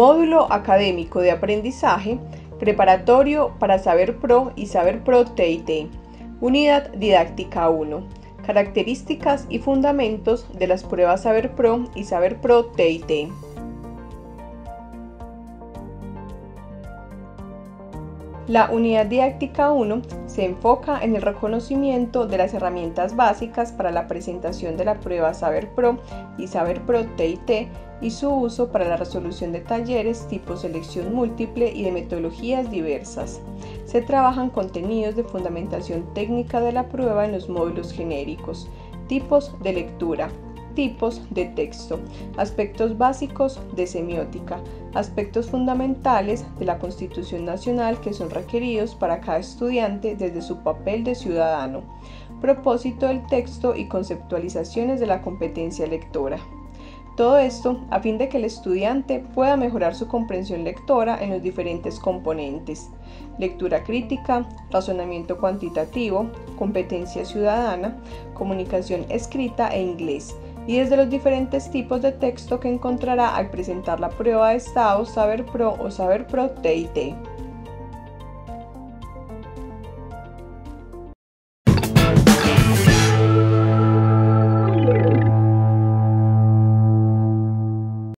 Módulo académico de aprendizaje preparatorio para Saber Pro y Saber Pro TyT. Unidad didáctica 1. Características y fundamentos de las pruebas Saber Pro y Saber Pro TyT. La unidad didáctica 1 se enfoca en el reconocimiento de las herramientas básicas para la presentación de la prueba Saber Pro y Saber Pro TyT y su uso para la resolución de talleres tipo selección múltiple y de metodologías diversas. Se trabajan contenidos de fundamentación técnica de la prueba en los módulos genéricos, tipos de lectura, tipos de texto, aspectos básicos de semiótica, aspectos fundamentales de la Constitución Nacional que son requeridos para cada estudiante desde su papel de ciudadano, propósito del texto y conceptualizaciones de la competencia lectora. Todo esto a fin de que el estudiante pueda mejorar su comprensión lectora en los diferentes componentes: lectura crítica, razonamiento cuantitativo, competencia ciudadana, comunicación escrita e inglés, y desde los diferentes tipos de texto que encontrará al presentar la prueba de estado Saber Pro o Saber Pro TyT.